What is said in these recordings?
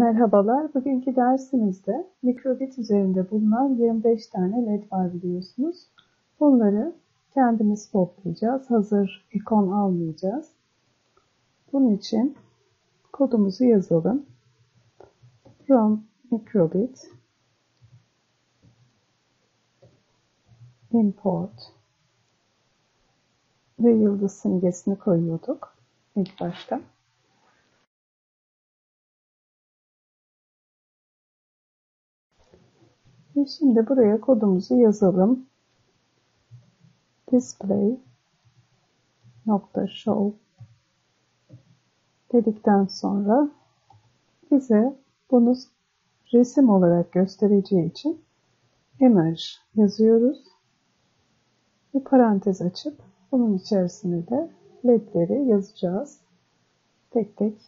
Merhabalar, bugünkü dersimizde micro:bit üzerinde bulunan 25 tane led var biliyorsunuz. Bunları kendimiz toplayacağız, hazır ikon almayacağız. Bunun için kodumuzu yazalım. From micro:bit import ve yıldız simgesini koyuyorduk ilk başta. Ve şimdi buraya kodumuzu yazalım. Display.show dedikten sonra bize bunu resim olarak göstereceği için image yazıyoruz. Bir parantez açıp bunun içerisine de ledleri yazacağız. Tek tek,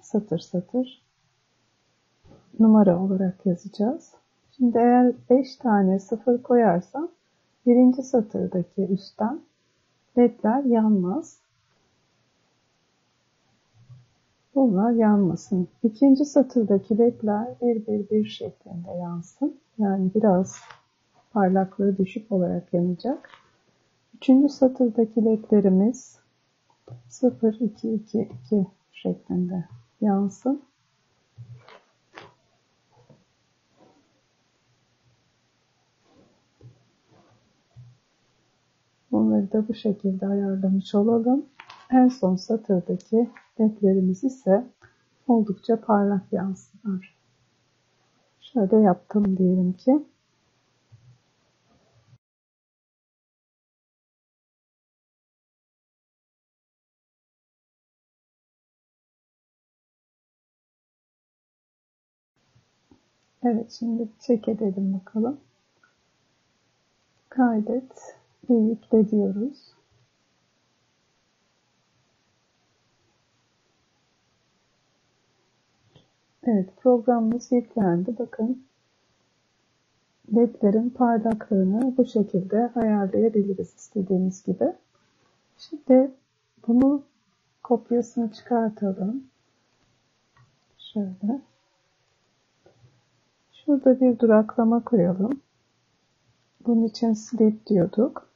satır satır numara olarak yazacağız. Şimdi eğer 5 tane sıfır koyarsam birinci satırdaki üstten ledler yanmaz. Bunlar yanmasın. İkinci satırdaki ledler 1-1-1 şeklinde yansın. Yani biraz parlaklığı düşük olarak yanacak. Üçüncü satırdaki ledlerimiz 0-2-2-2 şeklinde yansın. Bunları da bu şekilde ayarlamış olalım. En son satırdaki ledlerimiz ise oldukça parlak yansınlar. Şöyle yaptım diyelim ki. Evet, şimdi check edelim bakalım. Kaydet. Yükle diyoruz. Evet, programımız yüklendi. Bakın, ledlerin parlaklığını bu şekilde ayarlayabiliriz istediğimiz gibi. Şimdi bunu kopyasını çıkartalım. Şöyle. Şurada bir duraklama koyalım. Bunun için sleep diyorduk.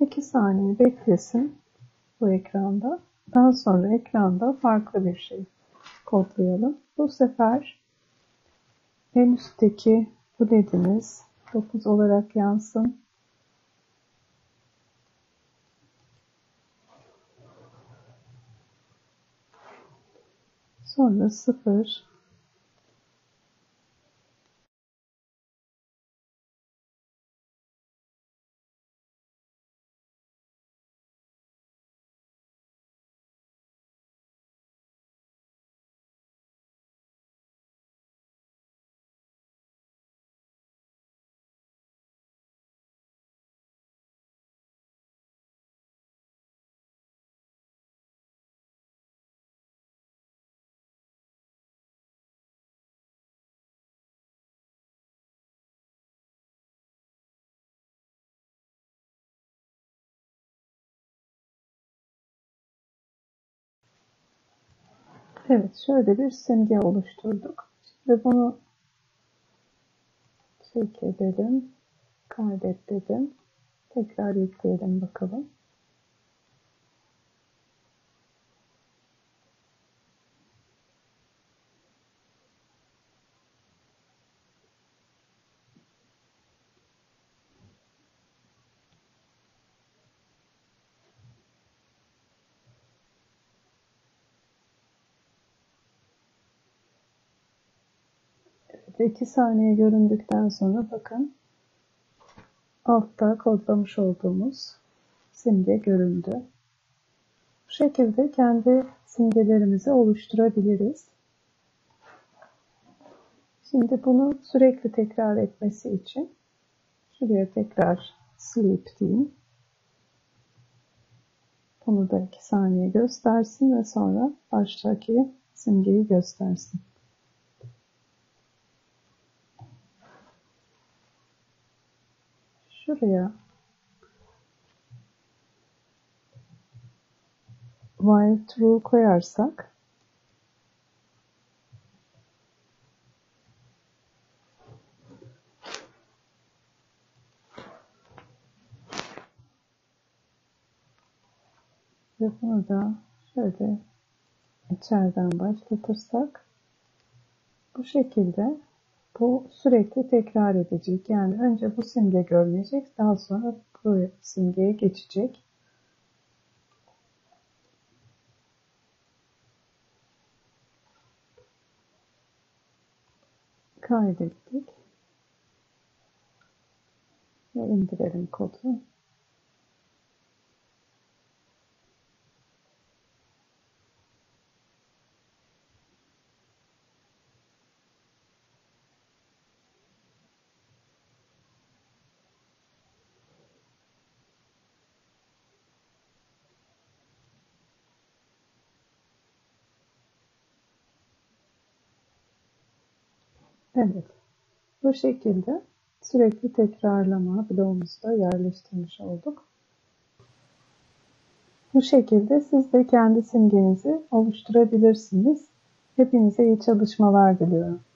İki saniye beklesin bu ekranda. Daha sonra ekranda farklı bir şey kodlayalım. Bu sefer en üstteki bu ledimiz 9 olarak yansın. Sonra 0. Evet, şöyle bir simge oluşturduk. Şimdi bunu check edelim, kaydet dedim. Tekrar yükleyelim bakalım. Ve 2 saniye göründükten sonra bakın, altta kodlamış olduğumuz simge göründü. Bu şekilde kendi simgelerimizi oluşturabiliriz. Şimdi bunu sürekli tekrar etmesi için şuraya tekrar sleep diyeyim. Bunu da 2 saniye göstersin ve sonra baştaki simgeyi göstersin. Şuraya while true koyarsak ve bunu da şöyle içeriden başlatırsak bu şekilde bu sürekli tekrar edecek. Yani önce bu simge görülecek, daha sonra bu simgeye geçecek. Kaydettik ve indirelim kodu. Evet, bu şekilde sürekli tekrarlama bloğumuzda yerleştirmiş olduk. Bu şekilde siz de kendi simgenizi oluşturabilirsiniz. Hepinize iyi çalışmalar diliyorum.